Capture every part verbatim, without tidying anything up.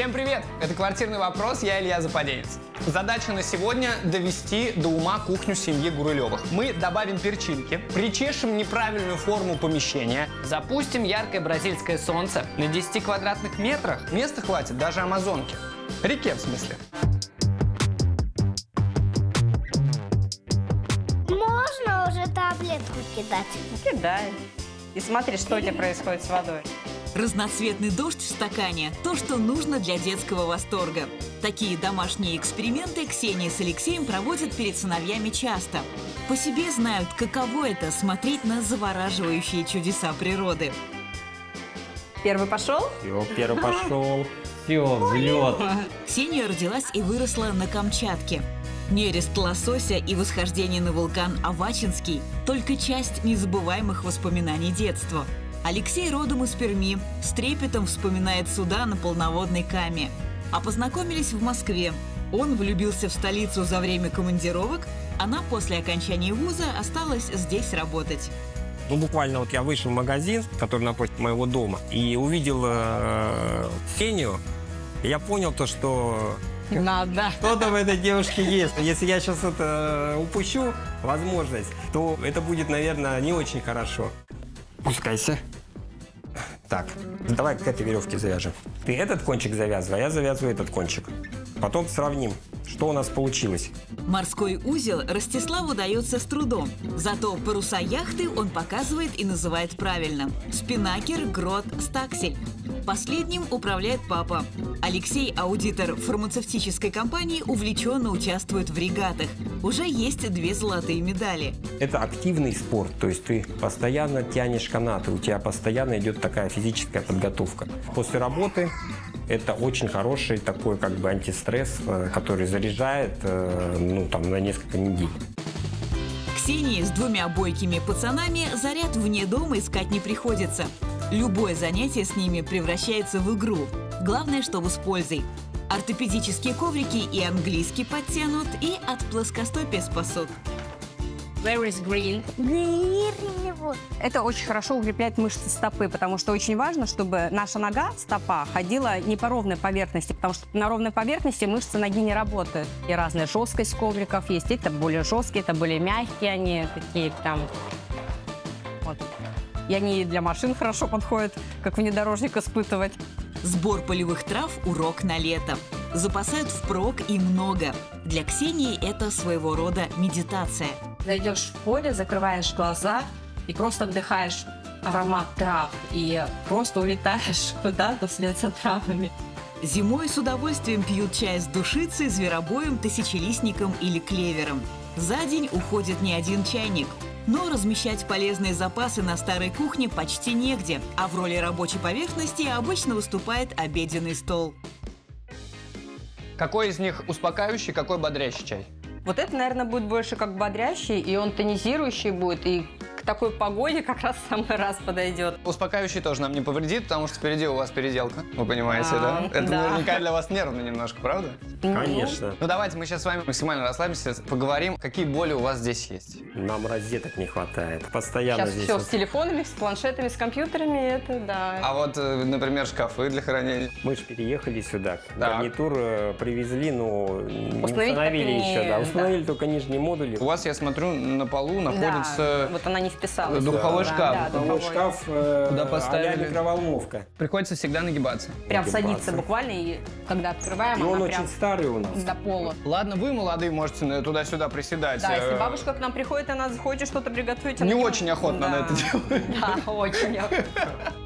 Всем привет! Это «Квартирный вопрос», я Илья Западенец. Задача на сегодня – довести до ума кухню семьи Гурлёвых. Мы добавим перчинки, причешем неправильную форму помещения, запустим яркое бразильское солнце. На десяти квадратных метрах места хватит даже Амазонки. Реке, в смысле. Можно уже таблетку кидать? Кидай. И смотри, что у тебя происходит с водой. Разноцветный дождь в стакане – то, что нужно для детского восторга. Такие домашние эксперименты Ксения с Алексеем проводят перед сыновьями часто. По себе знают, каково это – смотреть на завораживающие чудеса природы. Первый пошел? Все, первый пошел. Все, взлет. Ксения родилась и выросла на Камчатке. Нерест лосося и восхождение на вулкан Авачинский – только часть незабываемых воспоминаний детства. Алексей родом из Перми, с трепетом вспоминает суда на полноводной каме. А познакомились в Москве. Он влюбился в столицу за время командировок, она после окончания вуза осталась здесь работать. Ну, буквально вот я вышел в магазин, который напротив моего дома, и увидел э, Сеню, и я понял то, что... Надо. Что-то в этой девушке есть. Если я сейчас это упущу, возможность, то это будет, наверное, не очень хорошо. Пускайся. Так, давай к этой веревке завяжем. Ты этот кончик завязывай, а я завязываю этот кончик. Потом сравним, что у нас получилось. Морской узел Ростиславу дается с трудом. Зато паруса яхты он показывает и называет правильно. Спинакер, грот, стаксель. Последним управляет папа. Алексей, аудитор фармацевтической компании, увлеченно участвует в регатах. Уже есть две золотые медали. Это активный спорт, то есть ты постоянно тянешь канаты, у тебя постоянно идет такая физическая подготовка. После работы это очень хороший такой как бы антистресс, который заряжает ну, там, на несколько недель. Ксении с двумя бойкими пацанами заряд вне дома искать не приходится. Любое занятие с ними превращается в игру. Главное, чтобы с пользой. Ортопедические коврики и английский подтянут, и от плоскостопия спасут. Where is green? Green. Это очень хорошо укрепляет мышцы стопы, потому что очень важно, чтобы наша нога, стопа, ходила не по ровной поверхности, потому что на ровной поверхности мышцы ноги не работают. И разная жесткость ковриков есть. Это более жесткие, это более мягкие, они такие там... Вот. И они для машин хорошо подходят, как внедорожник испытывать. Сбор полевых трав – урок на лето. Запасают впрок и много. Для Ксении это своего рода медитация. Зайдешь в поле, закрываешь глаза и просто вдыхаешь аромат трав. И просто улетаешь куда-то вслед за травами. Зимой с удовольствием пьют чай с душицей, зверобоем, тысячелистником или клевером. За день уходит не один чайник. Но размещать полезные запасы на старой кухне почти негде, а в роли рабочей поверхности обычно выступает обеденный стол. Какой из них успокаивающий, какой бодрящий чай? Вот это, наверное, будет больше как бодрящий, и он тонизирующий будет, и к такой погоде как раз в самый раз подойдет. Успокаивающий тоже нам не повредит, потому что впереди у вас переделка, вы понимаете, а, да? Это да. Наверняка для вас нервно немножко, правда? Конечно. Ну давайте мы сейчас с вами максимально расслабимся, поговорим, какие боли у вас здесь есть. Нам розеток не хватает, постоянно сейчас здесь. Все вот... с телефонами, с планшетами, с компьютерами, это да. А вот, например, шкафы для хранения. Мы же переехали сюда, да. Гарнитур привезли, но не установили еще, да, установили да. Только нижние модули. У вас, я смотрю, на полу находится... Да. Вот она не вписалась. Духовой да, шкаф. Да, духовой шкаф, э, куда поставили? А-ля микроволновка. Приходится всегда нагибаться. Прям нагибаться. Садится буквально, и когда открываем, и он очень старый у нас. До пола. Ладно, вы молодые можете туда-сюда приседать. Да, если бабушка к нам приходит, она захочет что-то приготовить. Не очень ему... охотно да. Она это делает. Да, очень охотно.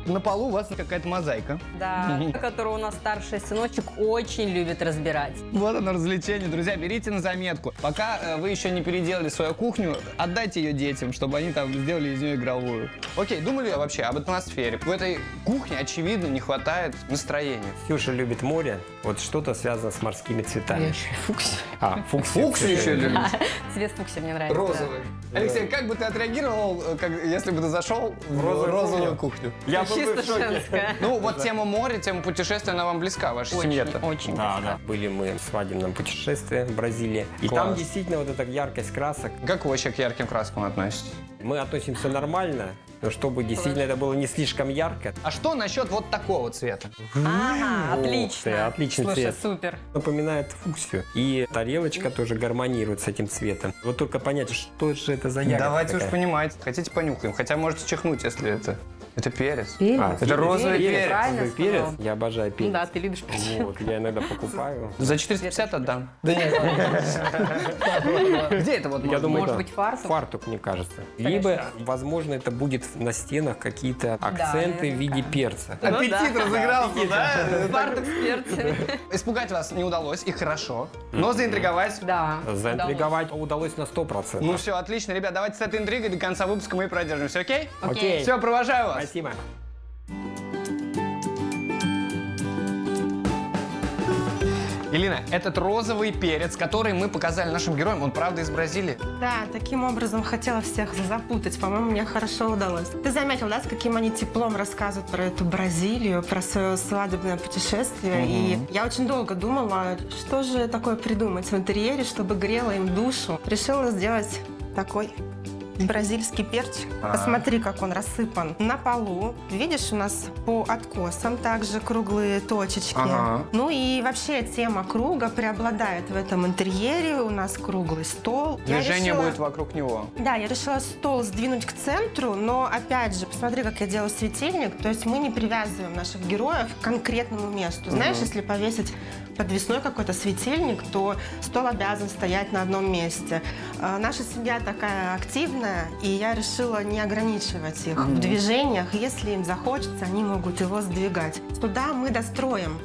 На полу у вас какая-то мозаика. Да, которую у нас старший сыночек очень любит разбирать. Вот оно развлечение. Друзья, берите на заметку. Пока вы еще не переделали свою кухню, отдайте ее детям, чтобы они там сделали из нее игровую. Окей, думали вообще об атмосфере. В этой кухне, очевидно, не хватает настроения. Ксюша любит море. Вот что-то связано с морскими цветами. Фуксия. А, фуксия. Фуксия еще любит. Цвет фуксия мне нравится. Розовый. Алексей, как бы ты отреагировал, если бы ты зашел в розовую кухню? Я чисто женская. Ну, вот тема моря, тема путешествия, она вам близка, ваша семья-то. Очень близка. Были мы в свадебном путешествии в Бразилии. И там действительно вот эта яркость красок. Как вы вообще к ярким краскам относитесь? Мы относимся нормально, но чтобы действительно это было не слишком ярко. А что насчет вот такого цвета? Ага, отлично. Отличный Слушай, цвет. Супер. Напоминает фуксию. И тарелочка тоже гармонирует с этим цветом. Вот только понять, что же это за ягода. Давайте такая. Уж понимать. Хотите, понюхаем. Хотя можете чихнуть, если это... Это перец. Перец. А, это розовый перец. Розовый перец. Я обожаю перец. Да, ты любишь перец. Вот, я иногда покупаю. За четыреста пятьдесят отдам. Да нет. Где это вот? Я думаю, может быть, фартук? Фартук, мне кажется. Либо, возможно, это будет на стенах какие-то акценты в виде перца. Аппетит разыгрался, да? Фартук с перцами. Испугать вас не удалось, и хорошо. Но заинтриговать. Да. Заинтриговать удалось на сто процентов. Ну все, отлично, ребят, давайте с этой интригой до конца выпуска мы и продержимся, окей? Окей. Все, провожаю вас. Спасибо. Элина, этот розовый перец, который мы показали нашим героям, он правда из Бразилии? Да, таким образом хотела всех запутать. По-моему, мне хорошо удалось. Ты заметил, да, с каким они теплом рассказывают про эту Бразилию, про свое свадебное путешествие. Угу. И я очень долго думала, что же такое придумать в интерьере, чтобы грело им душу. Решила сделать такой... бразильский перчик. А-а-а. Посмотри, как он рассыпан. На полу, видишь, у нас по откосам также круглые точечки. А-а-а. Ну и вообще тема круга преобладает в этом интерьере. У нас круглый стол. Движение решила... будет вокруг него. Да, я решила стол сдвинуть к центру, но опять же, посмотри, как я делаю светильник. То есть мы не привязываем наших героев к конкретному месту. Знаешь, У-у-у. Если повесить подвесной какой-то светильник, то стол обязан стоять на одном месте. Э, наша семья такая активная, и я решила не ограничивать их mm-hmm. в движениях. Если им захочется, они могут его сдвигать. Туда мы достроим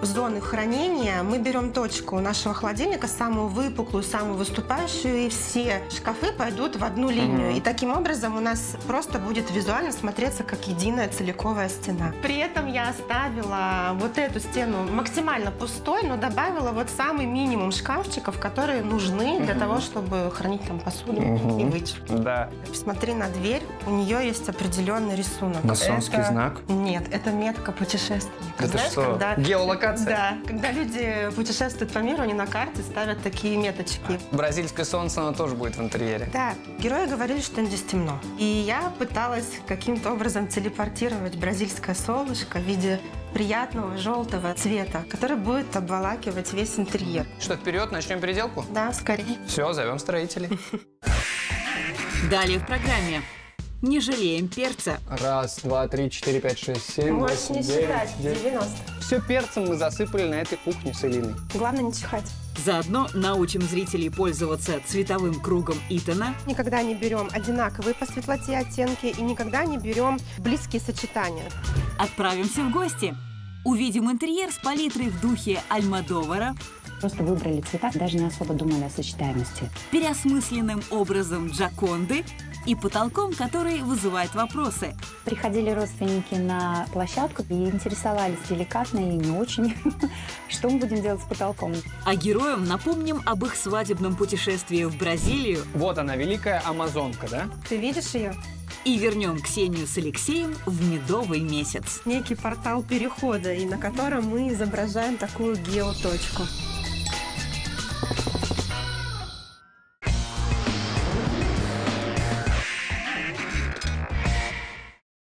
зоны хранения. Мы берем точку нашего холодильника, самую выпуклую, самую выступающую, и все шкафы пойдут в одну линию. Mm-hmm. И таким образом у нас просто будет визуально смотреться как единая целиковая стена. При этом я оставила вот эту стену максимально пустой, но добавила вот самый минимум шкафчиков, которые нужны для mm-hmm. того, чтобы хранить там посуду mm-hmm. и вытяжку. Да. Посмотри на дверь, у нее есть определенный рисунок. Масонский это... знак? Нет, это метка путешественника. Это знаешь, что? Когда... геолокация? Да, когда люди путешествуют по миру, они на карте ставят такие меточки. Бразильское солнце, оно тоже будет в интерьере. Да, герои говорили, что здесь темно. И я пыталась каким-то образом телепортировать бразильское солнышко в виде приятного желтого цвета, который будет обволакивать весь интерьер. Что, вперед, начнем переделку? Да, скорее. Все, зовем строителей. Далее в программе. Не жалеем перца. Раз, два, три, четыре, пять, шесть, семь, восемь, девять, считать, девяносто. Все перцем мы засыпали на этой кухне с Элиной. Главное не чихать. Заодно научим зрителей пользоваться цветовым кругом Иттена. Никогда не берем одинаковые по светлоте оттенки и никогда не берем близкие сочетания. Отправимся в гости. Увидим интерьер с палитрой в духе Альмодовара. Просто выбрали цвета, даже не особо думали о сочетаемости. Переосмысленным образом Джоконды и потолком, который вызывает вопросы. Приходили родственники на площадку и интересовались деликатно и не очень, что мы будем делать с потолком. А героям напомним об их свадебном путешествии в Бразилию. Вот она, великая амазонка, да? Ты видишь ее? И вернем Ксению с Алексеем в медовый месяц. Некий портал перехода, и на котором мы изображаем такую геоточку.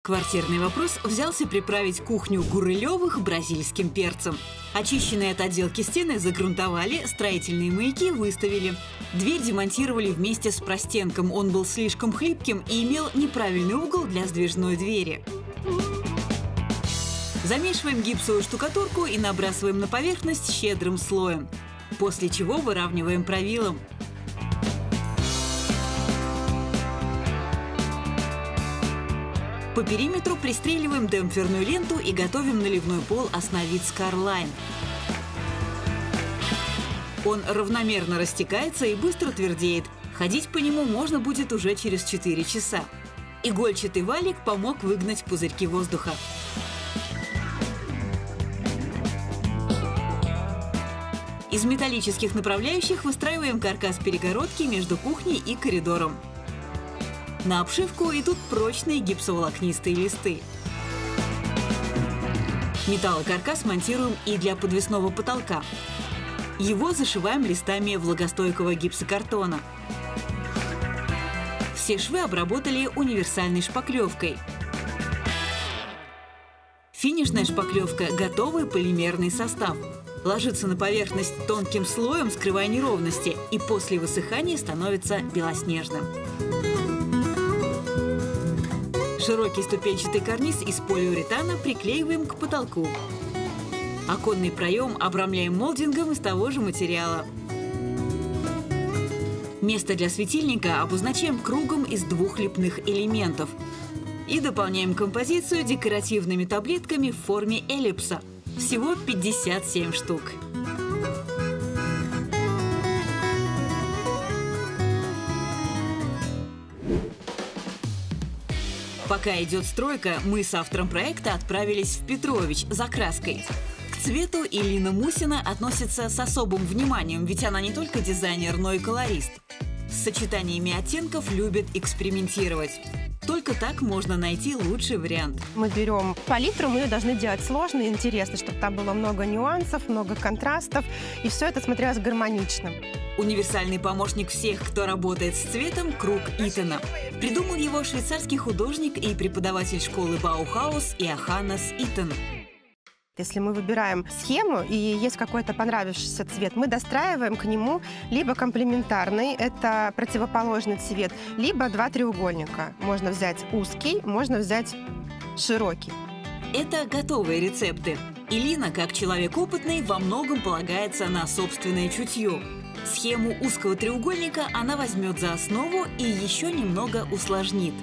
Квартирный вопрос взялся приправить кухню Гурлёвых бразильским перцем. Очищенные от отделки стены загрунтовали, строительные маяки выставили. Дверь демонтировали вместе с простенком. Он был слишком хлипким и имел неправильный угол для сдвижной двери. Замешиваем гипсовую штукатурку и набрасываем на поверхность щедрым слоем. После чего выравниваем правилом. По периметру пристреливаем демпферную ленту и готовим наливной пол «Основит Скарлайн». Он равномерно растекается и быстро твердеет. Ходить по нему можно будет уже через четыре часа. Игольчатый валик помог выгнать пузырьки воздуха. Из металлических направляющих выстраиваем каркас перегородки между кухней и коридором. На обшивку идут прочные гипсоволокнистые листы. Металлокаркас монтируем и для подвесного потолка. Его зашиваем листами влагостойкого гипсокартона. В Все швы обработали универсальной шпаклевкой. Финишная шпаклевка – готовый полимерный состав. Ложится на поверхность тонким слоем, скрывая неровности, и после высыхания становится белоснежным. Широкий ступенчатый карниз из полиуретана приклеиваем к потолку. Оконный проем обрамляем молдингом из того же материала. Место для светильника обозначаем кругом из двух лепных элементов. И дополняем композицию декоративными таблетками в форме эллипса. Всего пятьдесят семь штук. Пока идет стройка, мы с автором проекта отправились в Петрович за краской. К цвету Ирина Мусина относится с особым вниманием, ведь она не только дизайнер, но и колорист. С сочетаниями оттенков любит экспериментировать. Только так можно найти лучший вариант. Мы берем палитру, мы ее должны делать сложно и интересно, чтобы там было много нюансов, много контрастов, и все это смотрелось гармонично. Универсальный помощник всех, кто работает с цветом, круг Иттена. Придумал его швейцарский художник и преподаватель школы Баухаус Иоханнес Иттен. Если мы выбираем схему и есть какой-то понравившийся цвет, мы достраиваем к нему либо комплементарный, это противоположный цвет, либо два треугольника. Можно взять узкий, можно взять широкий. Это готовые рецепты. Элина, как человек опытный, во многом полагается на собственное чутье. Схему узкого треугольника она возьмет за основу и еще немного усложнит.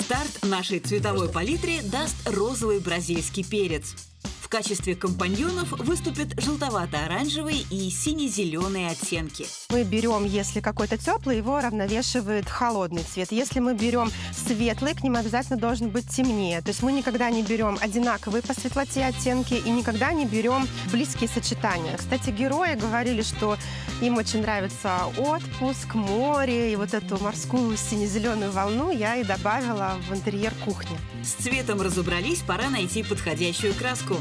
Старт нашей цветовой палитре даст розовый бразильский перец. В качестве компаньонов выступят желтовато-оранжевые и сине-зеленые оттенки. Мы берем, если какой-то теплый, его равновешивает холодный цвет. Если мы берем светлый, к ним обязательно должен быть темнее. То есть мы никогда не берем одинаковые по светлоте оттенки и никогда не берем близкие сочетания. Кстати, герои говорили, что им очень нравится отпуск, море, и вот эту морскую сине-зеленую волну я и добавила в интерьер кухни. С цветом разобрались, пора найти подходящую краску.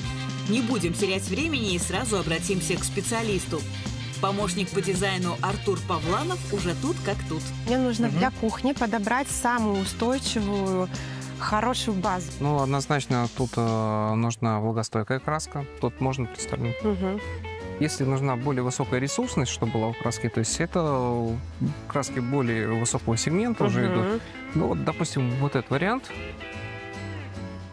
Не будем терять времени и сразу обратимся к специалисту. Помощник по дизайну Артур Павланов уже тут как тут. Мне нужно угу. для кухни подобрать самую устойчивую, хорошую базу. Ну, однозначно тут э, нужна влагостойкая краска. Тут можно представить. Угу. Если нужна более высокая ресурсность, что была у краски, то есть это краски более высокого сегмента угу. уже идут. Ну, вот, допустим, вот этот вариант.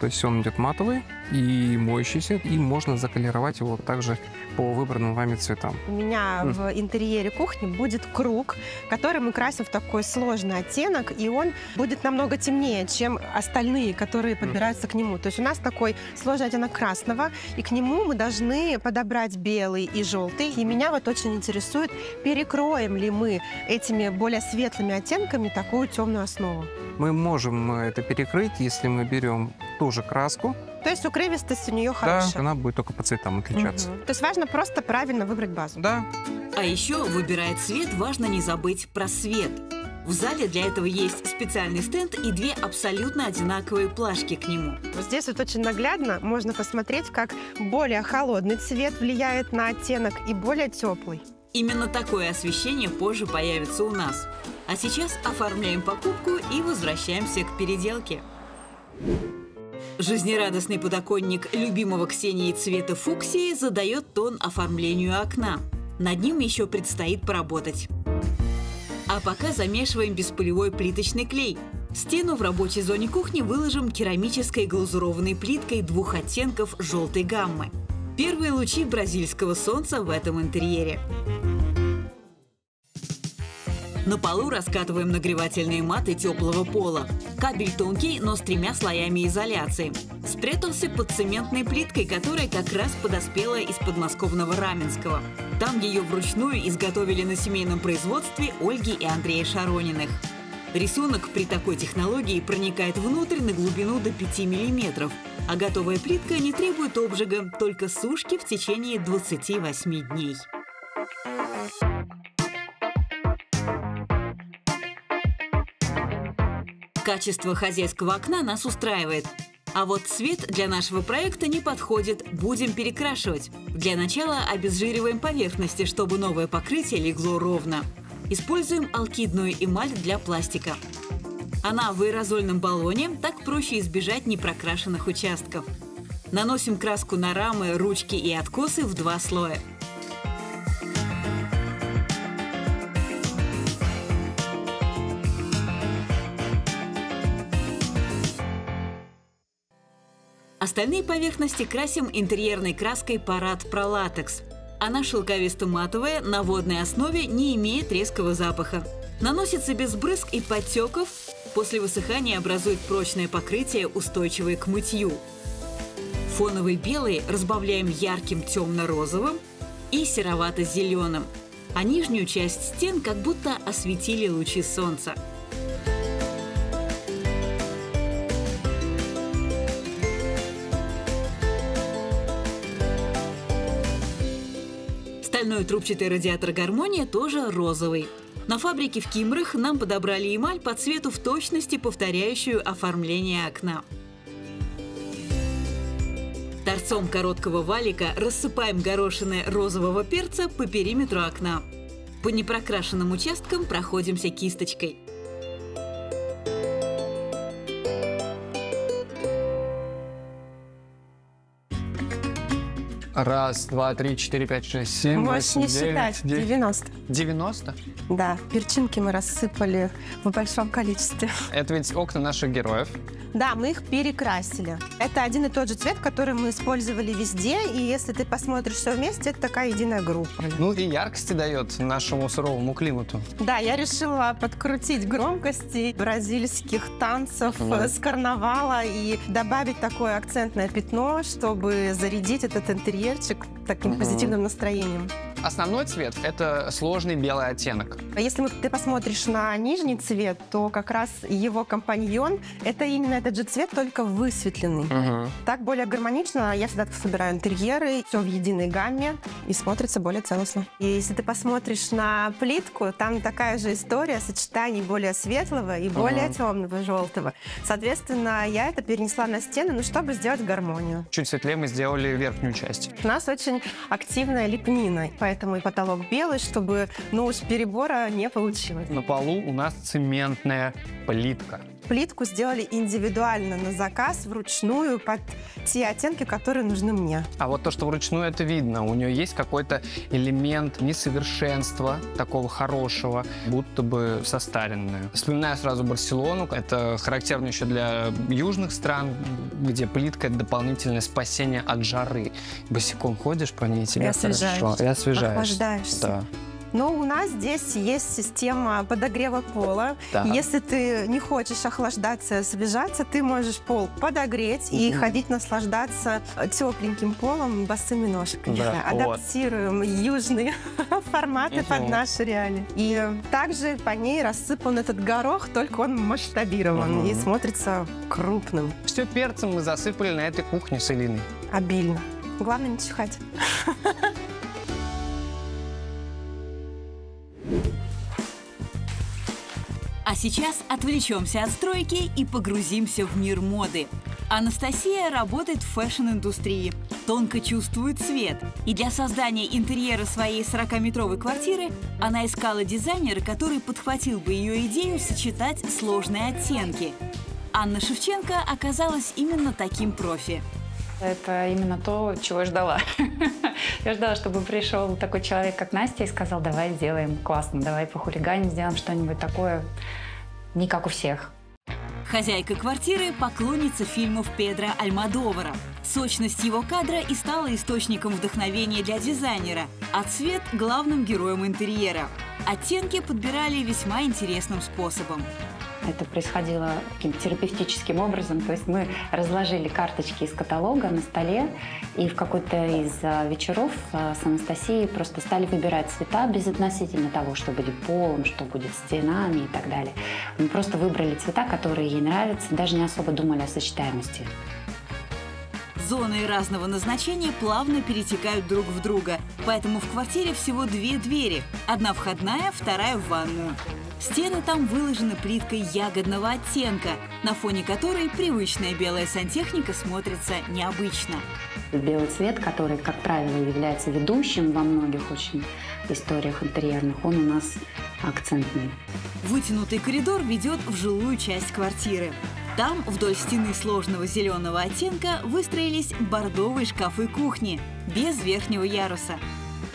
То есть он идет матовый и моющийся, и можно заколеровать его также по выбранным вами цветам. У меня mm. в интерьере кухни будет круг, который мы красим в такой сложный оттенок, и он будет намного темнее, чем остальные, которые подбираются mm. к нему. То есть у нас такой сложный оттенок красного, и к нему мы должны подобрать белый и желтый. И меня вот очень интересует, перекроем ли мы этими более светлыми оттенками такую темную основу. Мы можем это перекрыть, если мы берем ту же краску. То есть укрывистость у нее хорошая. Да, она будет только по цветам отличаться. Угу. То есть важно просто правильно выбрать базу. Да. А еще, выбирая цвет, важно не забыть про свет. В зале для этого есть специальный стенд и две абсолютно одинаковые плашки к нему. Здесь вот очень наглядно можно посмотреть, как более холодный цвет влияет на оттенок и более теплый. Именно такое освещение позже появится у нас. А сейчас оформляем покупку и возвращаемся к переделке. Жизнерадостный подоконник любимого Ксении цвета фуксии задает тон оформлению окна. Над ним еще предстоит поработать. А пока замешиваем беспылевой плиточный клей. Стену в рабочей зоне кухни выложим керамической глазурованной плиткой двух оттенков желтой гаммы. Первые лучи бразильского солнца в этом интерьере. На полу раскатываем нагревательные маты теплого пола. Кабель тонкий, но с тремя слоями изоляции. Спрятался под цементной плиткой, которая как раз подоспела из подмосковного Раменского. Там ее вручную изготовили на семейном производстве Ольги и Андрея Шарониных. Рисунок при такой технологии проникает внутрь на глубину до пяти миллиметров, а готовая плитка не требует обжига, только сушки в течение двадцати восьми дней. Качество хозяйского окна нас устраивает. А вот цвет для нашего проекта не подходит, будем перекрашивать. Для начала обезжириваем поверхности, чтобы новое покрытие легло ровно. Используем алкидную эмаль для пластика. Она в аэрозольном баллоне, так проще избежать непрокрашенных участков. Наносим краску на рамы, ручки и откосы в два слоя. Остальные поверхности красим интерьерной краской «Парад Пролатекс». Она шелковисто-матовая, на водной основе, не имеет резкого запаха. Наносится без брызг и подтеков, после высыхания образует прочное покрытие, устойчивое к мытью. Фоновый белый разбавляем ярким темно-розовым и серовато-зеленым, а нижнюю часть стен как будто осветили лучи солнца. Стальной трубчатый радиатор гармонии тоже розовый. На фабрике в Кимрах нам подобрали эмаль по цвету в точности повторяющую оформление окна. Торцом короткого валика рассыпаем горошины розового перца по периметру окна. По непрокрашенным участкам проходимся кисточкой. Раз, два, три, четыре, пять, шесть, семь, можешь восемь, не девять, считать. девять. девяносто. девяносто? Да. Перчинки мы рассыпали в большом количестве. Это ведь окна наших героев. Да, мы их перекрасили. Это один и тот же цвет, который мы использовали везде. И если ты посмотришь все вместе, это такая единая группа. Ну и яркости дает нашему суровому климату. Да, я решила подкрутить громкости бразильских танцев да. с карнавала и добавить такое акцентное пятно, чтобы зарядить этот интерьер таким угу. позитивным настроением. Основной цвет – это сложный белый оттенок. Если мы, ты посмотришь на нижний цвет, то как раз его компаньон – это именно этот же цвет, только высветленный. Угу. Так более гармонично. Я всегда собираю интерьеры, все в единой гамме и смотрится более целостно. И если ты посмотришь на плитку, там такая же история сочетаний более светлого и более угу. темного желтого. Соответственно, я это перенесла на стены, ну, чтобы сделать гармонию. Чуть светлее мы сделали верхнюю часть. У нас очень активная лепнина, поэтому и потолок белый, чтобы ну уж перебора не получилось. На полу у нас цементная плитка. Плитку сделали индивидуально на заказ, вручную, под те оттенки, которые нужны мне. А вот то, что вручную, это видно. У нее есть какой-то элемент несовершенства, такого хорошего, будто бы состаренное. Вспоминаю сразу Барселону. Это характерно еще для южных стран, где плитка – это дополнительное спасение от жары. Босиком ходишь по ней, тебя хорошо. И освежаешь. Охлаждаешься. Да. Но у нас здесь есть система подогрева пола. Да. Если ты не хочешь охлаждаться и освежаться, ты можешь пол подогреть и mm-hmm. ходить наслаждаться тепленьким полом босыми ножками. Да. Да. Адаптируем вот. южные форматы mm-hmm. под наши реалии. И также по ней рассыпан этот горох, только он масштабирован mm-hmm. и смотрится крупным. Все перцем мы засыпали на этой кухне с Элиной. Обильно. Главное не чихать. А сейчас отвлечемся от стройки и погрузимся в мир моды. Анастасия работает в фэшн-индустрии, тонко чувствует цвет. И для создания интерьера своей сорокаметровой квартиры она искала дизайнера, который подхватил бы ее идею сочетать сложные оттенки. Анна Шевченко оказалась именно таким профи. Это именно то, чего я ждала. Я ждала, чтобы пришел такой человек, как Настя, и сказал: давай сделаем классно, давай похулиганим, сделаем что-нибудь такое, не как у всех. Хозяйка квартиры – поклонница фильмов Педро Альмодовара. Сочность его кадра и стала источником вдохновения для дизайнера, а цвет – главным героем интерьера. Оттенки подбирали весьма интересным способом. Это происходило таким терапевтическим образом. То есть мы разложили карточки из каталога на столе, и в какой-то из вечеров с Анастасией просто стали выбирать цвета безотносительно того, что будет полом, что будет стенами и так далее. Мы просто выбрали цвета, которые ей нравятся, даже не особо думали о сочетаемости. Зоны разного назначения плавно перетекают друг в друга, поэтому в квартире всего две двери. Одна входная, вторая в ванную. Стены там выложены плиткой ягодного оттенка, на фоне которой привычная белая сантехника смотрится необычно. Белый цвет, который, как правило, является ведущим во многих очень историях интерьерных, он у нас акцентный. Вытянутый коридор ведет в жилую часть квартиры. Там вдоль стены сложного зеленого оттенка выстроились бордовые шкафы кухни, без верхнего яруса.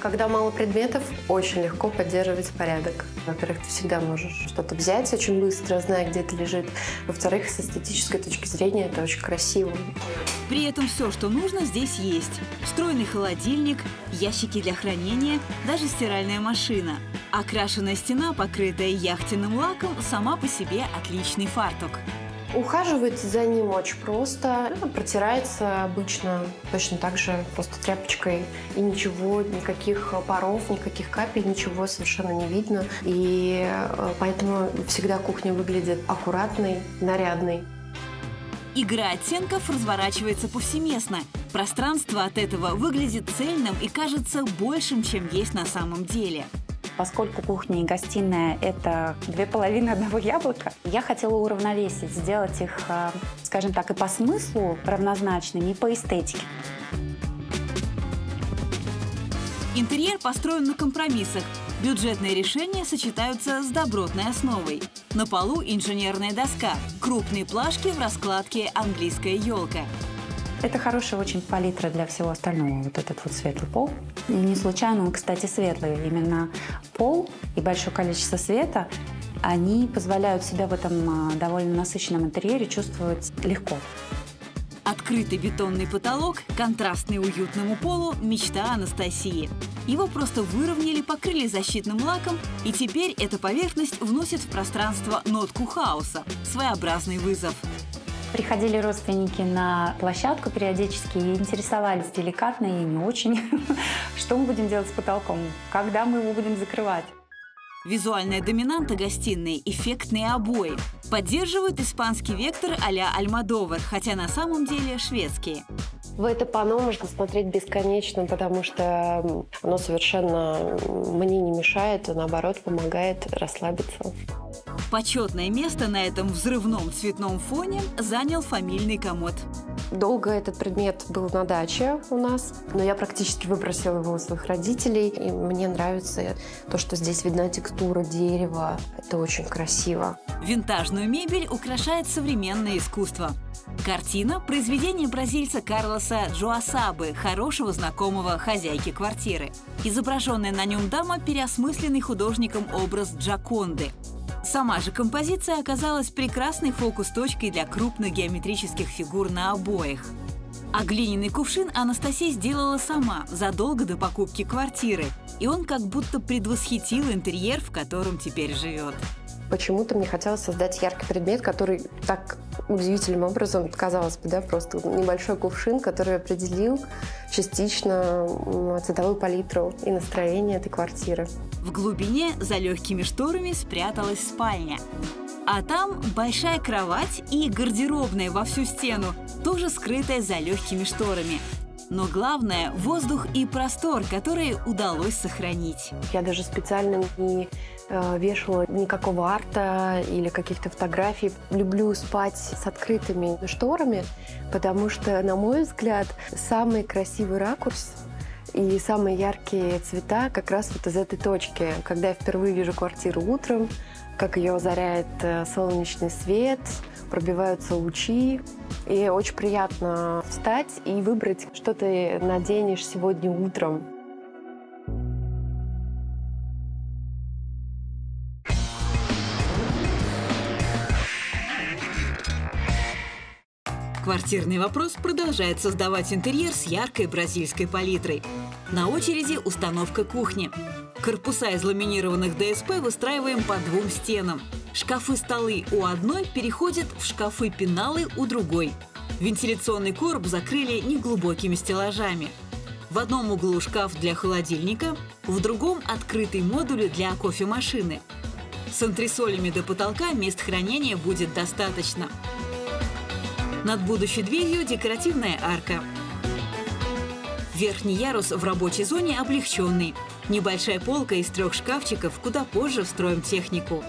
Когда мало предметов, очень легко поддерживать порядок. Во-первых, ты всегда можешь что-то взять очень быстро, зная, где это лежит. Во-вторых, с эстетической точки зрения это очень красиво. При этом все, что нужно, здесь есть. Встроенный холодильник, ящики для хранения, даже стиральная машина. Окрашенная стена, покрытая яхтенным лаком, сама по себе отличный фартук. Ухаживать за ним очень просто. Протирается обычно точно так же, просто тряпочкой. И ничего, никаких паров, никаких капель, ничего совершенно не видно. И поэтому всегда кухня выглядит аккуратной, нарядной. Игра оттенков разворачивается повсеместно. Пространство от этого выглядит цельным и кажется большим, чем есть на самом деле. Поскольку кухня и гостиная – это две половины одного яблока, я хотела уравновесить, сделать их, скажем так, и по смыслу равнозначными, и по эстетике. Интерьер построен на компромиссах. Бюджетные решения сочетаются с добротной основой. На полу инженерная доска, крупные плашки в раскладке «Английская елка». Это хорошая очень палитра для всего остального, вот этот вот светлый пол. И не случайно он, кстати, светлый. Именно пол и большое количество света, они позволяют себя в этом довольно насыщенном интерьере чувствовать легко. Открытый бетонный потолок, контрастный уютному полу – мечта Анастасии. Его просто выровняли, покрыли защитным лаком, и теперь эта поверхность вносит в пространство нотку хаоса, своеобразный вызов. Приходили родственники на площадку периодически и интересовались деликатно и не очень, что мы будем делать с потолком, когда мы его будем закрывать. Визуальная доминанта гостиной – эффектные обои. Поддерживают испанский вектор а-ля Альмодовар, хотя на самом деле шведские. В это панно можно смотреть бесконечно, потому что оно совершенно мне не мешает, а наоборот помогает расслабиться. Почетное место на этом взрывном цветном фоне занял фамильный комод. Долго этот предмет был на даче у нас, но я практически выбросила его у своих родителей. И мне нравится то, что здесь видна текстура дерева. Это очень красиво. Винтажную мебель украшает современное искусство. Картина – произведение бразильца Карлоса Джоасабы, хорошего знакомого хозяйки квартиры. Изображенная на нем дама – переосмысленный художником образ Джоконды. Сама же композиция оказалась прекрасной фокус-точкой для крупных геометрических фигур на обоях. А глиняный кувшин Анастасия сделала сама задолго до покупки квартиры. И он как будто предвосхитил интерьер, в котором теперь живет. Почему-то мне хотелось создать яркий предмет, который так удивительным образом, казалось бы, да, просто небольшой кувшин, который определил частично цветовую палитру и настроение этой квартиры. В глубине за легкими шторами спряталась спальня. А там большая кровать и гардеробная во всю стену, тоже скрытая за легкими шторами. Но главное – воздух и простор, которые удалось сохранить. Я даже специально не вешала никакого арта или каких-то фотографий. Люблю спать с открытыми шторами, потому что, на мой взгляд, самый красивый ракурс и самые яркие цвета как раз вот из этой точки. Когда я впервые вижу квартиру утром, как ее озаряет солнечный свет, пробиваются лучи. И очень приятно встать и выбрать, что ты наденешь сегодня утром. Квартирный вопрос продолжает создавать интерьер с яркой бразильской палитрой. На очереди установка кухни. Корпуса из ламинированных ДСП выстраиваем по двум стенам. Шкафы-столы у одной переходят в шкафы-пеналы у другой. Вентиляционный короб закрыли неглубокими стеллажами. В одном углу шкаф для холодильника, в другом открытый модуль для кофемашины. С антресолями до потолка мест хранения будет достаточно. Над будущей дверью декоративная арка. Верхний ярус в рабочей зоне облегченный. Небольшая полка из трех шкафчиков, куда позже встроим технику.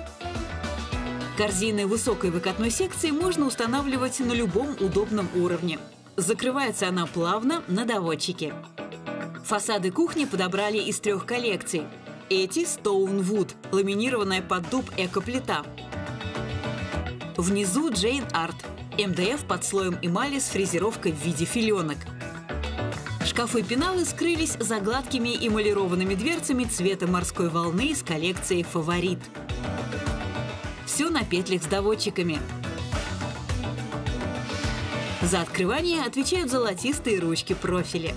Корзины высокой выкатной секции можно устанавливать на любом удобном уровне. Закрывается она плавно на доводчике. Фасады кухни подобрали из трех коллекций. Эти – Стоунвуд, ламинированная под дуб эко-плита. Внизу – Jane Art, эм дэ эф под слоем эмали с фрезеровкой в виде филенок. Шкафы и пеналы скрылись за гладкими эмалированными дверцами цвета морской волны из коллекции «Фаворит». Все на петлях с доводчиками. За открывание отвечают золотистые ручки профиля.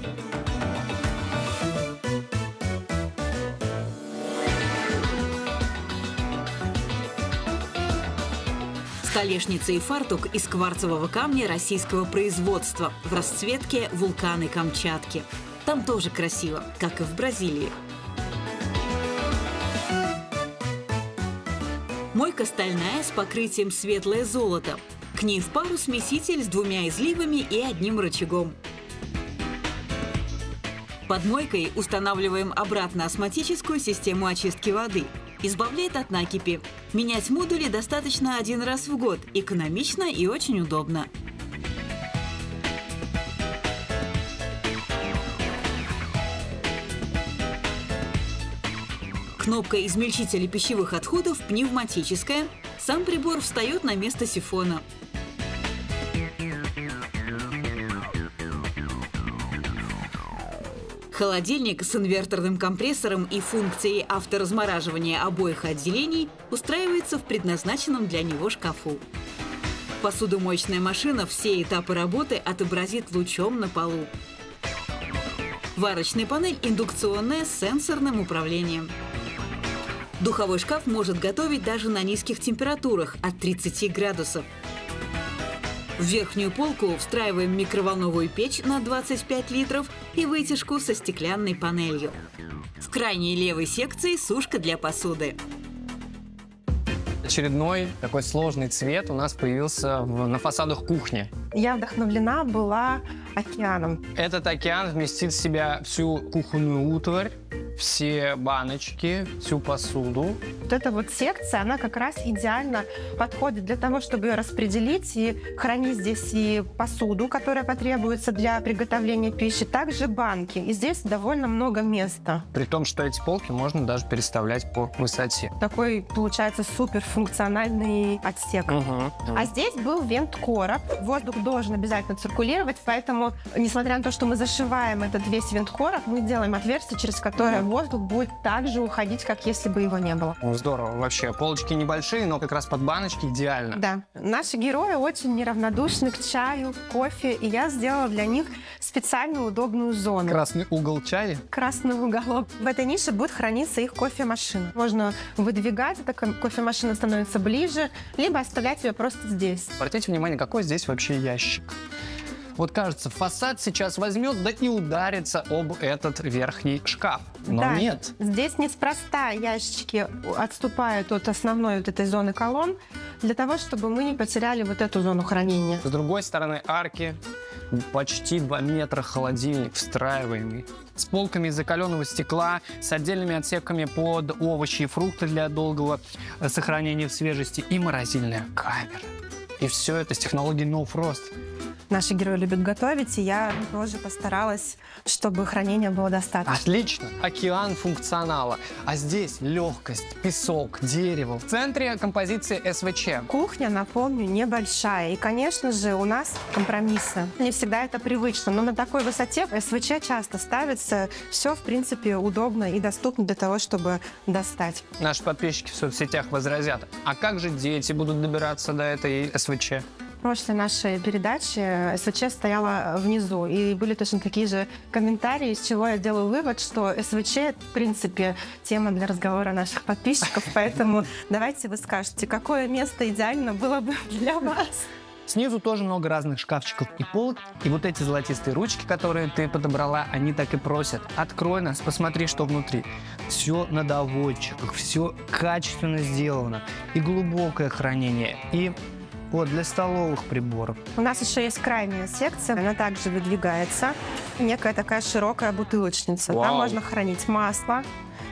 Столешница и фартук из кварцевого камня российского производства в расцветке вулканы Камчатки. Там тоже красиво, как и в Бразилии. Мойка стальная с покрытием светлое золото. К ней в пару смеситель с двумя изливами и одним рычагом. Под мойкой устанавливаем обратно осмотическую систему очистки воды. Избавляет от накипи. Менять модули достаточно один раз в год. Экономично и очень удобно. Кнопка измельчителя пищевых отходов пневматическая. Сам прибор встает на место сифона. Холодильник с инверторным компрессором и функцией авторазмораживания обоих отделений устраивается в предназначенном для него шкафу. Посудомоечная машина все этапы работы отобразит лучом на полу. Варочная панель индукционная с сенсорным управлением. Духовой шкаф может готовить даже на низких температурах от тридцати градусов. В верхнюю полку встраиваем микроволновую печь на двадцать пять литров и вытяжку со стеклянной панелью. В крайней левой секции сушка для посуды. Очередной такой сложный цвет у нас появился в, на фасадах кухни. Я вдохновлена была океаном. Этот океан вместит в себя всю кухонную утварь, все баночки, всю посуду. Вот эта вот секция, она как раз идеально подходит для того, чтобы ее распределить и хранить здесь и посуду, которая потребуется для приготовления пищи, также банки. И здесь довольно много места. При том, что эти полки можно даже переставлять по высоте. Такой получается суперфункциональный отсек. Угу. А здесь был вент-короб. Воздух должен обязательно циркулировать, поэтому, несмотря на то, что мы зашиваем этот весь вент-короб, мы делаем отверстие, через которое воздух будет также уходить, как если бы его не было. Здорово вообще. Полочки небольшие, но как раз под баночки идеально. Да. Наши герои очень неравнодушны к чаю, кофе, и я сделала для них специальную удобную зону. Красный угол чая? Красный уголок. В этой нише будет храниться их кофемашина. Можно выдвигать, эта кофемашина становится ближе, либо оставлять ее просто здесь. Обратите внимание, какой здесь вообще ящик. Вот кажется, фасад сейчас возьмет, да и ударится об этот верхний шкаф. Но да, нет. Здесь неспроста ящички отступают от основной вот этой зоны колонн, для того, чтобы мы не потеряли вот эту зону хранения. С другой стороны арки почти два метра холодильник встраиваемый. С полками из закаленного стекла, с отдельными отсеками под овощи и фрукты для долгого сохранения в свежести и морозильная камера. И все это с технологией No Frost. Наши герои любят готовить, и я тоже постаралась, чтобы хранения было достаточно. Отлично! Океан функционала. А здесь легкость, песок, дерево. В центре композиции эс вэ че. Кухня, напомню, небольшая. И, конечно же, у нас компромиссы. Не всегда это привычно, но на такой высоте эс вэ че часто ставится. Все, в принципе, удобно и доступно для того, чтобы достать. Наши подписчики в соцсетях возразят. А как же дети будут добираться до этой эс вэ че? В прошлой нашей передаче эс вэ че стояла внизу, и были точно такие же комментарии, из чего я делаю вывод, что эс вэ че, в принципе, тема для разговора наших подписчиков, поэтому давайте вы скажете, какое место идеально было бы для вас. Снизу тоже много разных шкафчиков и полок, и вот эти золотистые ручки, которые ты подобрала, они так и просят. Открой нас, посмотри, что внутри. Все на доводчиках, все качественно сделано, и глубокое хранение, и... Вот, для столовых приборов. У нас еще есть крайняя секция, она также выдвигается. Некая такая широкая бутылочница. Вау. Там можно хранить масло.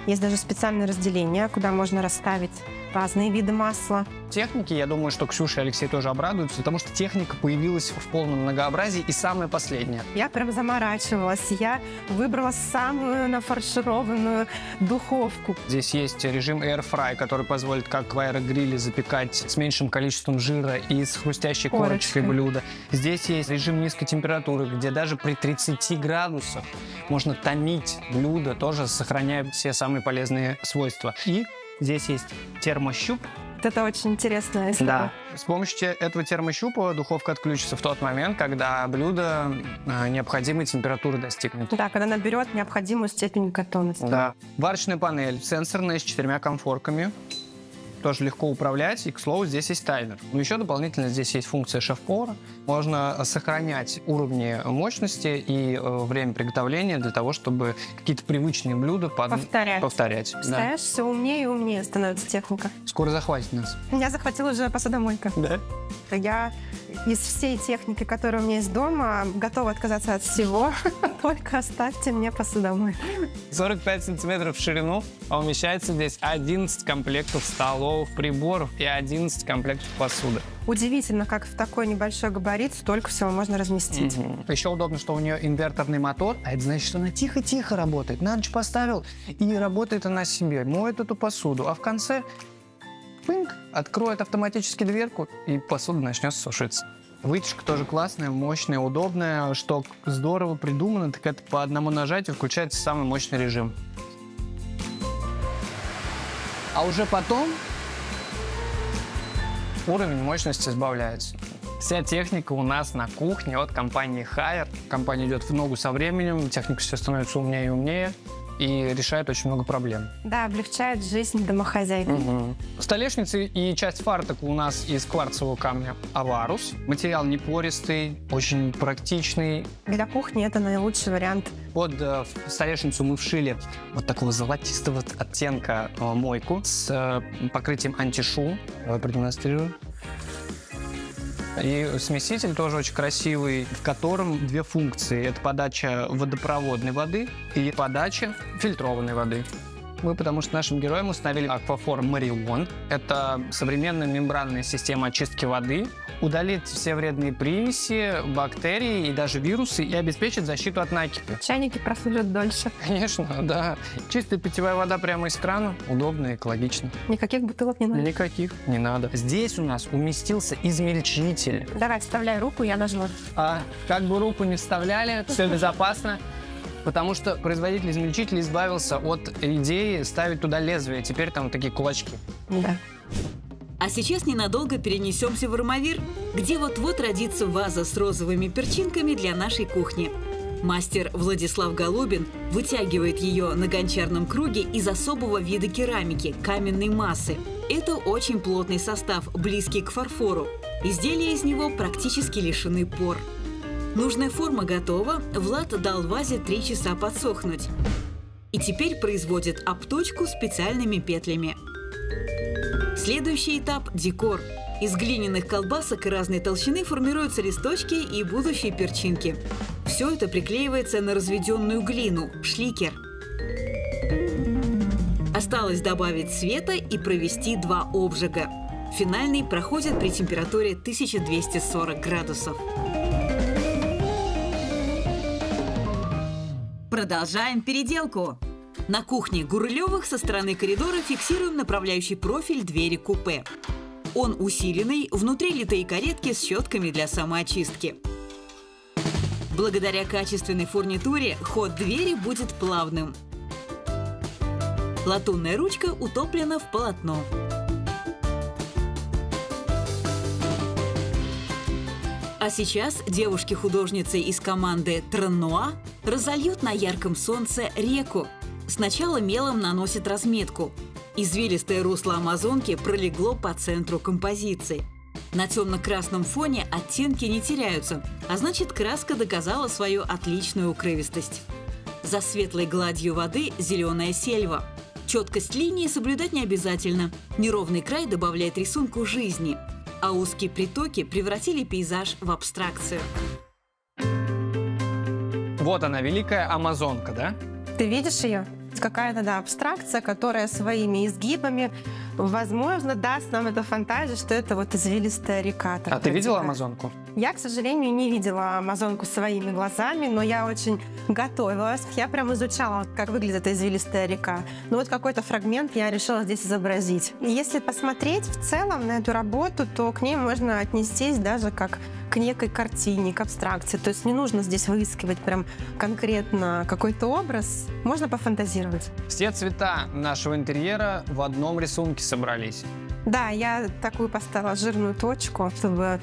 Есть даже специальное разделение, куда можно расставить разные виды масла. Техники, я думаю, что Ксюша и Алексей тоже обрадуются, потому что техника появилась в полном многообразии и самая последняя. Я прям заморачивалась, я выбрала самую нафаршированную духовку. Здесь есть режим Air Fry, который позволит как в аэрогриле запекать с меньшим количеством жира и с хрустящей корочкой блюда. Здесь есть режим низкой температуры, где даже при тридцати градусах можно томить блюдо, тоже сохраняя все самые полезные свойства. И здесь есть термощуп. Это очень интересная история. Да. С помощью этого термощупа духовка отключится в тот момент, когда блюдо необходимой температуры достигнет. Да, когда она берет необходимую степень готовности. Да. Варочная панель сенсорная с четырьмя конфорками. Тоже легко управлять. И, к слову, здесь есть таймер. Но еще дополнительно здесь есть функция шеф-повара. Можно сохранять уровни мощности и э, время приготовления для того, чтобы какие-то привычные блюда под... повторять. повторять. Представляешь, да. Все умнее и умнее становится техника. Скоро захватит нас. Меня захватила уже посудомойка. Да? Я из всей техники, которая у меня есть дома, готова отказаться от всего. Только оставьте мне посудомойку. сорок пять сантиметров в ширину, а умещается здесь одиннадцать комплектов столов, приборов и одиннадцать комплектов посуды. Удивительно, как в такой небольшой габарит столько всего можно разместить. Mm-hmm. Еще удобно, что у нее инверторный мотор, а это значит, что она тихо-тихо работает. На ночь поставил, и работает она себе, моет эту посуду, а в конце пинг, откроет автоматически дверку, и посуда начнет сушиться. Вытяжка тоже классная, мощная, удобная. Что здорово придумано, так это по одному нажатию включается самый мощный режим. А уже потом уровень мощности сбавляется. Вся техника у нас на кухне от компании Haier. Компания идет в ногу со временем, техника все становится умнее и умнее и решает очень много проблем. Да, облегчает жизнь домохозяйки. Угу. Столешницы и часть фарток у нас из кварцевого камня Аварус. Материал непористый, очень практичный. Для кухни это наилучший вариант. Под э, столешницу мы вшили вот такого золотистого оттенка э, мойку с э, покрытием антишум. Давай продемонстрирую. И смеситель тоже очень красивый, в котором две функции. Это подача водопроводной воды и подача фильтрованной воды. Мы потому что нашим героям установили Аквафор Марион. Это современная мембранная система очистки воды. Удалит все вредные примеси, бактерии и даже вирусы и обеспечит защиту от накипи. Чайники прослужат дольше. Конечно, да. Чистая питьевая вода прямо из крана. Удобно и экологично. Никаких бутылок не надо? Никаких не надо. Здесь у нас уместился измельчитель. Давай, вставляй руку, я нажму. А как бы руку не вставляли, все безопасно. Потому что производитель измельчителя избавился от идеи ставить туда лезвие. Теперь там такие кулачки. Да. А сейчас ненадолго перенесемся в Армавир, где вот-вот родится ваза с розовыми перчинками для нашей кухни. Мастер Владислав Голубин вытягивает ее на гончарном круге из особого вида керамики – каменной массы. Это очень плотный состав, близкий к фарфору. Изделия из него практически лишены пор. Нужная форма готова, Влад дал вазе три часа подсохнуть. И теперь производит обточку специальными петлями. Следующий этап – декор. Из глиняных колбасок разной толщины формируются листочки и будущие перчинки. Все это приклеивается на разведенную глину – шликер. Осталось добавить света и провести два обжига. Финальный проходит при температуре тысяча двести сорок градусов. Продолжаем переделку. На кухне Гурлёвых со стороны коридора фиксируем направляющий профиль двери купе. Он усиленный, внутри литые каретки с щетками для самоочистки. Благодаря качественной фурнитуре ход двери будет плавным. Латунная ручка утоплена в полотно. А сейчас девушки-художницы из команды «Трануа» разольют на ярком солнце реку. Сначала мелом наносят разметку. Извилистое русло Амазонки пролегло по центру композиции. На темно-красном фоне оттенки не теряются, а значит, краска доказала свою отличную укрывистость. За светлой гладью воды зеленая сельва. Четкость линии соблюдать не обязательно. Неровный край добавляет рисунку жизни, а узкие притоки превратили пейзаж в абстракцию. Вот она, великая Амазонка, да? Ты видишь ее? Какая-то, да, абстракция, которая своими изгибами возможно, даст нам эту фантазию, что это вот извилистая река. А ты видела Амазонку? Я, к сожалению, не видела Амазонку своими глазами, но я очень готовилась. Я прям изучала, как выглядит эта извилистая река. Но вот какой-то фрагмент я решила здесь изобразить. И если посмотреть в целом на эту работу, то к ней можно отнестись даже как к некой картине, к абстракции. То есть не нужно здесь выискивать прям конкретно какой-то образ. Можно пофантазировать. Все цвета нашего интерьера в одном рисунке собрались. Да, я такую поставила жирную точку, чтобы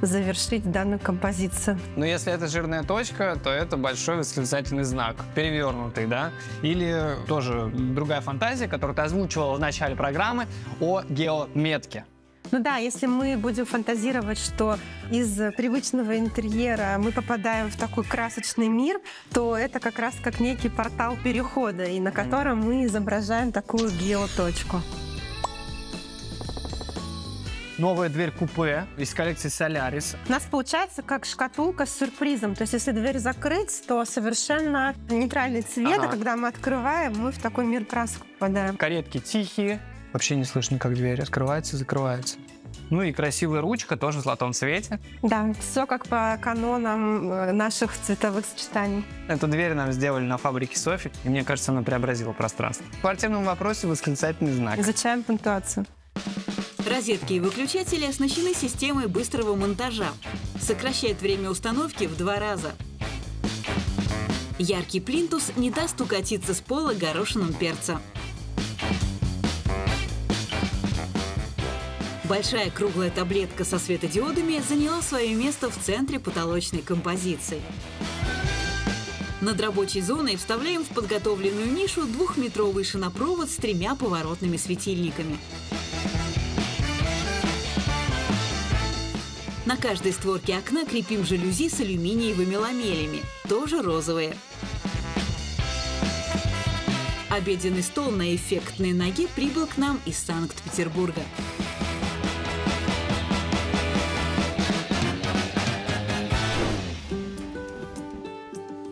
завершить данную композицию. Но если это жирная точка, то это большой восклицательный знак, перевернутый, да? Или тоже другая фантазия, которую ты озвучивала в начале программы о геометке. Ну да, если мы будем фантазировать, что из привычного интерьера мы попадаем в такой красочный мир, то это как раз как некий портал перехода, и на котором мы изображаем такую геоточку. Новая дверь-купе из коллекции «Солярис». У нас получается как шкатулка с сюрпризом. То есть если дверь закрыть, то совершенно нейтральный цвет, ага. А когда мы открываем, мы в такой мир красок попадаем. Каретки тихие. Вообще не слышно, как дверь открывается и закрывается. Ну и красивая ручка, тоже в золотом цвете. Да, все как по канонам наших цветовых сочетаний. Эту дверь нам сделали на фабрике Софи, и мне кажется, она преобразила пространство. В квартирном вопросе восклицательный знак. Изучаем пунктуацию. Розетки и выключатели оснащены системой быстрого монтажа. Сокращает время установки в два раза. Яркий плинтус не даст укатиться с пола горошином перца. Большая круглая таблетка со светодиодами заняла свое место в центре потолочной композиции. Над рабочей зоной вставляем в подготовленную нишу двухметровый шинопровод с тремя поворотными светильниками. На каждой створке окна крепим жалюзи с алюминиевыми ламелями, тоже розовые. Обеденный стол на эффектной ноге прибыл к нам из Санкт-Петербурга.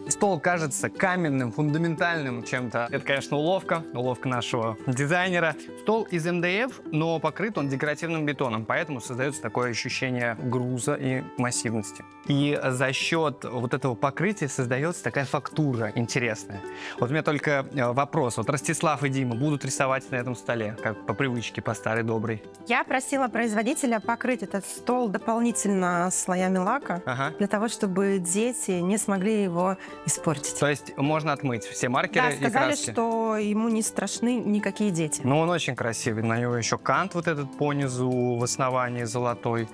Стол кажется каменным, фундаментальным чем-то. Это, конечно, уловка, уловка нашего дизайнера. Стол из МДФ, но покрыт он декоративным бетоном, поэтому создается такое ощущение груза и массивности. И за счет вот этого покрытия создается такая фактура интересная. Вот у меня только вопрос. Вот Ростислав и Дима будут рисовать на этом столе, как по привычке, по старой доброй. Я просила производителя покрыть этот стол дополнительно слоями лака, ага. для того, чтобы дети не смогли его испортить. То есть можно отмыть все маркеры и краски? Да, сказали, что ему не страшны никакие дети. Ну, он очень красивый. На него еще кант вот этот по низу в основании золотой.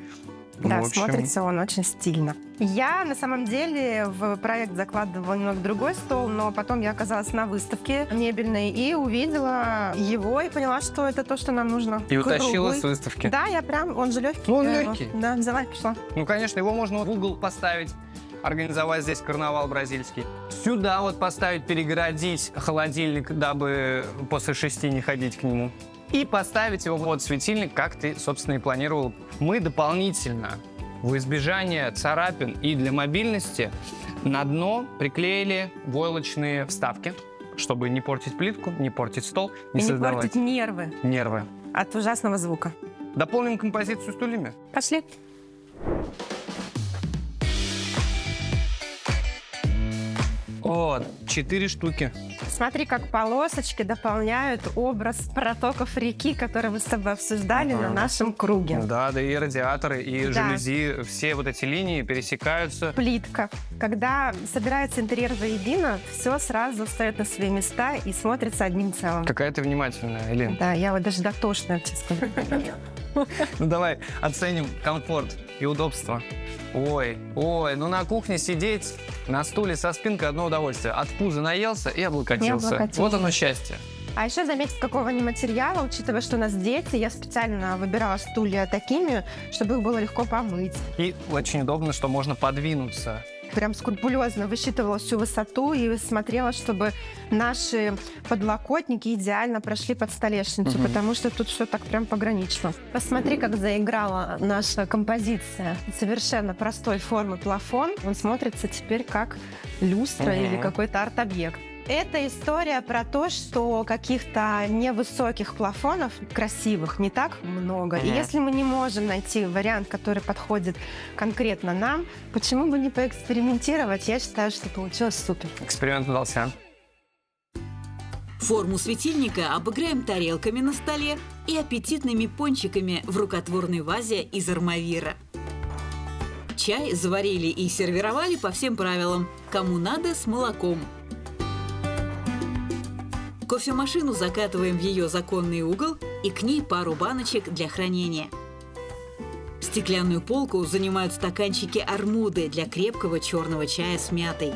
Да, ну, общем... смотрится он очень стильно. Я, на самом деле, в проект закладывала немного другой стол, но потом я оказалась на выставке мебельной и увидела его, и поняла, что это то, что нам нужно. И круглый. Утащила с выставки? Да, я прям, он же легкий. Ну, он легкий. Его, да, взяла и пошла. Ну, конечно, его можно в угол поставить. Организовать здесь карнавал бразильский. Сюда вот поставить, перегородить холодильник, дабы после шести не ходить к нему. И поставить его под светильник, как ты, собственно, и планировал. Мы дополнительно, в избежание царапин и для мобильности, на дно приклеили войлочные вставки, чтобы не портить плитку, не портить стол, не, не создавать... портить нервы. Нервы. От ужасного звука. Дополним композицию стульями. Пошли. О, четыре штуки. Смотри, как полосочки дополняют образ протоков реки, которые мы с тобой обсуждали ага. на нашем круге. Да, да и радиаторы, и да. жалюзи, все вот эти линии пересекаются. Плитка. Когда собирается интерьер воедино, все сразу встает на свои места и смотрится одним целым. Какая ты внимательная, Элина. Да, я вот даже дотошная, честно. Ну давай оценим комфорт и удобство. Ой, ой, ну на кухне сидеть на стуле со спинкой одно удовольствие. От пуза наелся и облокотился. облокотился. Вот оно счастье. А еще заметьте, какого они материала, учитывая, что у нас дети, я специально выбирала стулья такими, чтобы их было легко помыть. И очень удобно, что можно подвинуться. Прям скрупулезно высчитывала всю высоту и смотрела, чтобы наши подлокотники идеально прошли под столешницу, угу. потому что тут все так прям погранично. Посмотри, как заиграла наша композиция. Совершенно простой формы плафон. Он смотрится теперь как люстра угу. или какой-то арт-объект. Это история про то, что каких-то невысоких плафонов, красивых, не так много. Mm-hmm. И если мы не можем найти вариант, который подходит конкретно нам, почему бы не поэкспериментировать? Я считаю, что получилось супер. Эксперимент удался. Форму светильника обыграем тарелками на столе и аппетитными пончиками в рукотворной вазе из армавира. Чай заварили и сервировали по всем правилам. Кому надо, с молоком. Кофемашину закатываем в ее законный угол и к ней пару баночек для хранения. Стеклянную полку занимают стаканчики армуды для крепкого черного чая с мятой.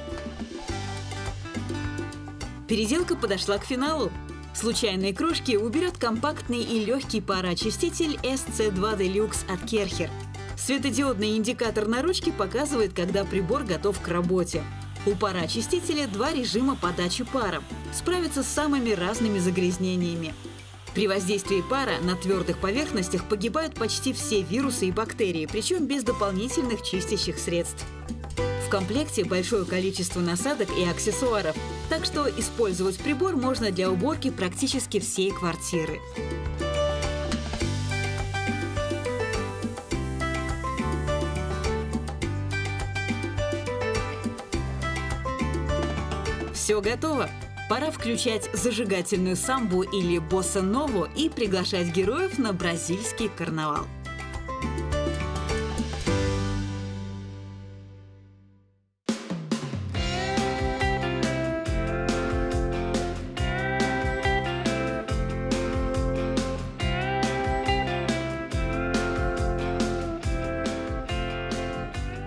Переделка подошла к финалу. Случайные крошки уберет компактный и легкий пароочиститель эс си два Deluxe от Керхер. Светодиодный индикатор на ручке показывает, когда прибор готов к работе. У пароочистителя два режима подачи пара. Справится с самыми разными загрязнениями. При воздействии пара на твердых поверхностях погибают почти все вирусы и бактерии, причем без дополнительных чистящих средств. В комплекте большое количество насадок и аксессуаров, так что использовать прибор можно для уборки практически всей квартиры. Все готово! Пора включать зажигательную самбу или босса-нову и приглашать героев на бразильский карнавал.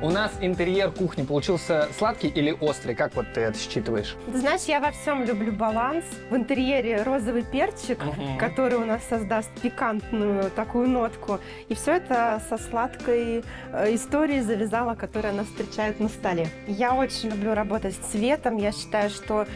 У нас интерьер кухни получился сладкий или острый? Как вот ты это считываешь? Ты знаешь, я во всем люблю баланс. В интерьере розовый перчик, uh-huh. который у нас создаст пикантную такую нотку. И все это со сладкой историей завязала, которая нас встречает на столе. Я очень люблю работать с цветом. Я считаю, что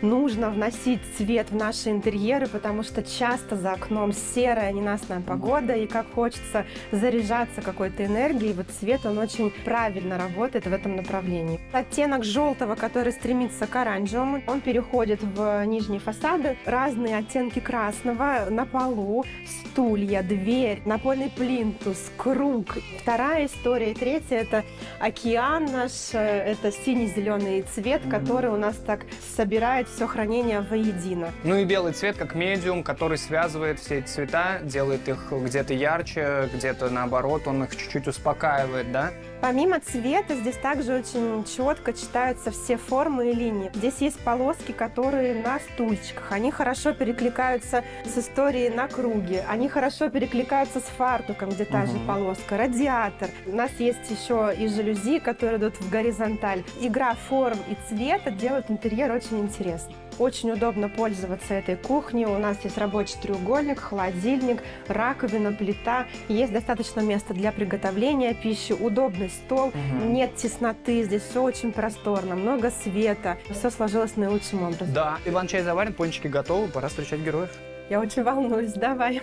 нужно вносить цвет в наши интерьеры, потому что часто за окном серая ненастная погода, и как хочется заряжаться какой-то энергией, вот цвет, он очень правильно работает в этом направлении. Оттенок желтого, который стремится к оранжевому, он переходит в нижние фасады. Разные оттенки красного на полу, стулья, дверь, напольный плинтус, круг. Вторая история, третья, это океан наш, это синий-зеленый цвет, который у нас так собирает все хранение воедино. Ну и белый цвет как медиум, который связывает все эти цвета, делает их где-то ярче, где-то наоборот, он их чуть-чуть успокаивает, да? Помимо цвета, здесь также очень четко читаются все формы и линии. Здесь есть полоски, которые на стульчиках. Они хорошо перекликаются с историей на круге. Они хорошо перекликаются с фартуком, где та же полоска. Радиатор. У нас есть еще и жалюзи, которые идут в горизонталь. Игра форм и цвета делает интерьер очень интересным. Очень удобно пользоваться этой кухней. У нас есть рабочий треугольник, холодильник, раковина, плита. Есть достаточно места для приготовления пищи, удобный стол, угу. нет тесноты, здесь все очень просторно, много света. Все сложилось наилучшим образом. Да, Иван чай заварен, пончики готовы, пора встречать героев. Я очень волнуюсь, давай.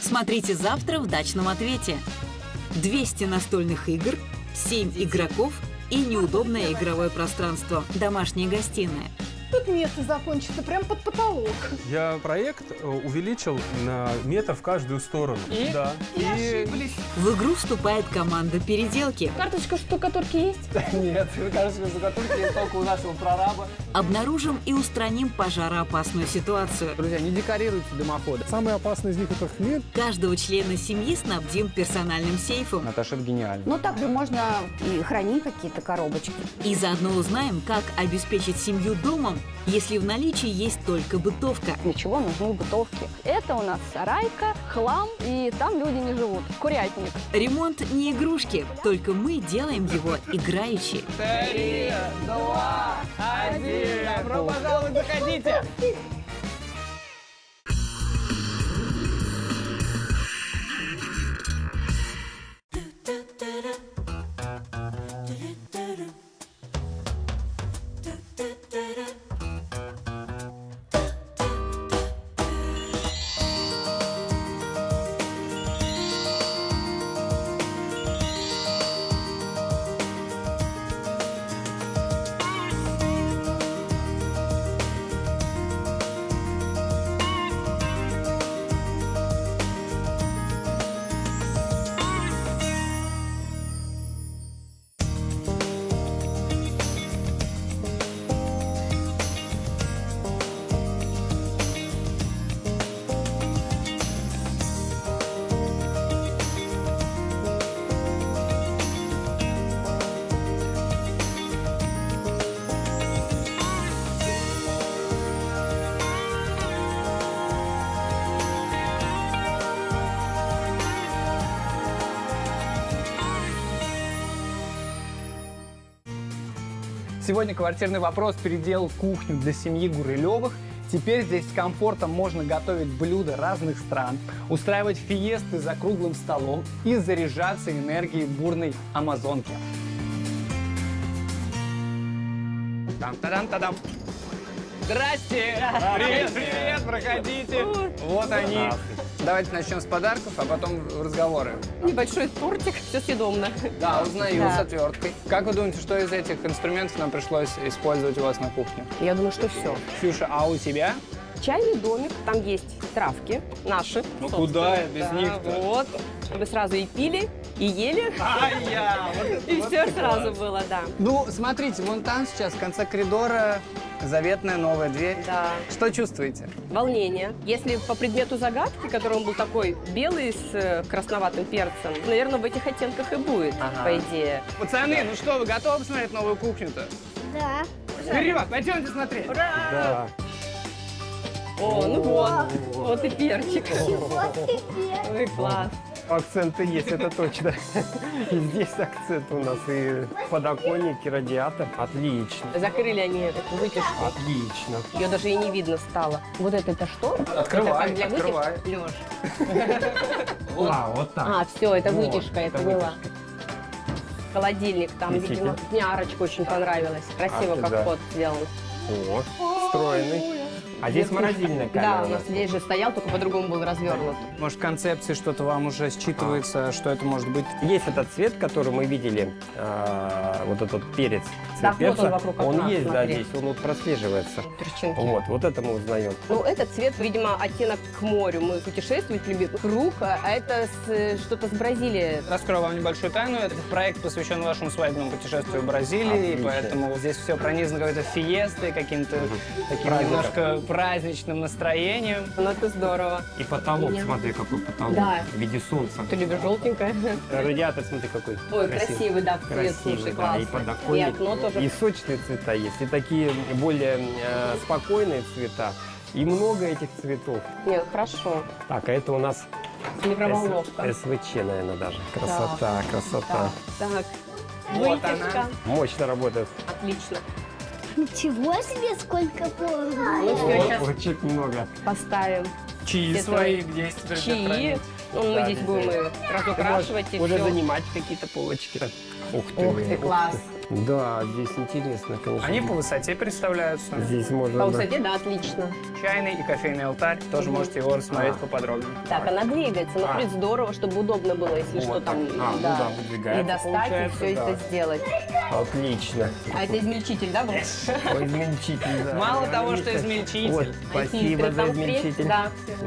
Смотрите завтра в «Дачном ответе». двести настольных игр, семь игроков и неудобное игровое пространство – домашняя гостиная. Тут место закончится прям под потолок. Я проект увеличил на метр в каждую сторону. И? Да. И, и ошиблись. В игру вступает команда переделки. Карточка штукатурки есть? Нет, карточка штукатурки есть только у нашего прораба. Обнаружим и устраним пожароопасную ситуацию. Друзья, не декорируйте дымоходы. Самый опасный из них это хмель. Каждого члена семьи снабдим персональным сейфом. Наташа, это гениально. Ну, также можно и хранить какие-то коробочки. И заодно узнаем, как обеспечить семью домом, если в наличии есть только бытовка. Для чего нужны бытовки? Это у нас сарайка, хлам, и там люди не живут. Курятник. Ремонт не игрушки, только мы делаем его играючи. Три, два, один. Добро пожаловать, заходите! Сегодня «Квартирный вопрос» переделал кухню для семьи Гурлёвых. Теперь здесь с комфортом можно готовить блюда разных стран, устраивать фиесты за круглым столом и заряжаться энергией бурной амазонки. Там-та-дам-та-дам! Здрасте! Привет, привет, проходите! Вот они. Давайте начнем с подарков, а потом разговоры. Небольшой тортик, все съедобно. Да, узнаю, да. С отверткой. Как вы думаете, что из этих инструментов нам пришлось использовать у вас на кухне? Я думаю, что все. Ксюша, а у тебя? Чайный домик, там есть травки наши. Ну куда без да, них-то? Вот. Вы сразу и пили, и ели, а я, вот и вот все сразу класс. Было, да. Ну, смотрите, вон там сейчас, в конце коридора, заветная новая дверь. Да. Что чувствуете? Волнение. Если по предмету загадки, который он был такой белый с красноватым перцем, наверное, в этих оттенках и будет, ага. По идее. Пацаны, да. Ну что, вы готовы посмотреть новую кухню-то? Да. Вперед, пойдемте смотреть. Ура! Да. О, ну вот, вот и перчик. Чего ты перчик? Ой, класс. Акценты есть, это точно. И здесь акцент у нас, и подоконник, и радиатор. Отлично. Закрыли они эту вытяжку. Отлично. Ее даже и не видно стало. Вот это-то что? Открывай, это открывай. Лёш. Вот. А, вот так. А, все, это вот, вытяжка, это, это было. Холодильник там, Несите. Видимо. Мне арочка очень понравилась. Красиво, а, как да. Кот сделан. Вот, стройный. А здесь морозильная камера. Да, у нас здесь же стоял, только по-другому был развернут. Может, в концепции что-то вам уже считывается, а. Что это может быть? Есть этот цвет, который мы видели, э, вот этот перец. Да, цвет вот он вокруг окна. Он есть, смотри. Да, здесь, он вот прослеживается. Перчинки. Вот, вот это мы узнаем. Ну, этот цвет, видимо, оттенок к морю. Мы путешествовать любим. Круг, а это что-то с Бразилии. Раскрою вам небольшую тайну. Этот проект посвящен вашему свадебному путешествию в Бразилии, отлично. Поэтому здесь все пронизано какой-то фиестой, каким-то таким Праздником. Немножко... праздничным настроением. Ну, это здорово. И потолок, Нет. смотри, какой потолок. Да. В виде солнца. Ты любишь желтенькое? Радиатор, смотри, какой. Ой, красивый, красивый да, цвет, слушай, классный. И подоконник. И окно тоже. И сочные цвета есть, и такие более э, спокойные цвета. И много этих цветов. Нет, хорошо. Так, а это у нас микроволновка. СВЧ, наверное, даже. Красота, да. Красота. Так, так. Вот вытяжка. Она. Мощно работает. Отлично. Ничего себе, сколько полного. Ну, все, вот, сейчас много. Поставим. Чаи где свои, где есть теперь чаи. Ну, да, мы здесь будем их разукрашивать и уже все. Занимать какие-то полочки. Ух ты. Ух ты, класс. Да, здесь интересно, конечно. Они по высоте представляются. Здесь можно... По высоте, да, отлично. Чайный и кофейный алтарь. Тоже можете его рассмотреть поподробнее. Так, она двигается. Ну, здорово, чтобы удобно было, если что там... Да, выдвигается. И достать, и все это сделать. Отлично. А это измельчитель, да, был? Измельчитель, да. Мало того, что измельчитель. Спасибо за измельчитель.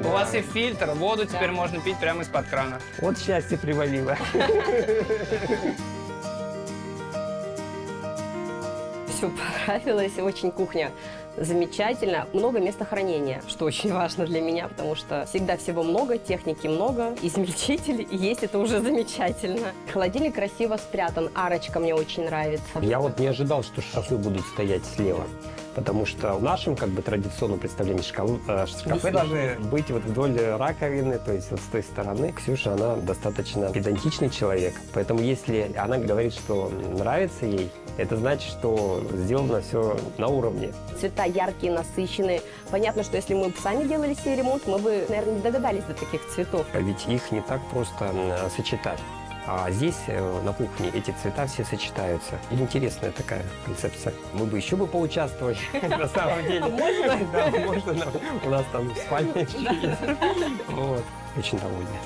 У вас и фильтр. Воду теперь можно пить прямо из-под крана. Вот счастье привалило. Все понравилось, очень кухня замечательно, много места хранения, что очень важно для меня, потому что всегда всего много, техники много, измельчитель есть, это уже замечательно. Холодильник красиво спрятан, арочка мне очень нравится. Я вот не ожидал, что шкафы будут стоять слева, потому что в нашем как бы традиционном представлении шкафы, шкафы должны быть вот вдоль раковины, то есть вот с той стороны. Ксюша, она достаточно педантичный человек, поэтому если она говорит, что нравится ей, это значит, что сделано все на уровне. Цвета яркие, насыщенные. Понятно, что если мы сами делали себе ремонт, мы бы, наверное, не догадались до таких цветов. А ведь их не так просто сочетать. А здесь, на кухне, эти цвета все сочетаются. И интересная такая концепция. Мы бы еще бы поучаствовали, на самом деле. Можно? Да, можно. У нас там спальня. Очень довольны.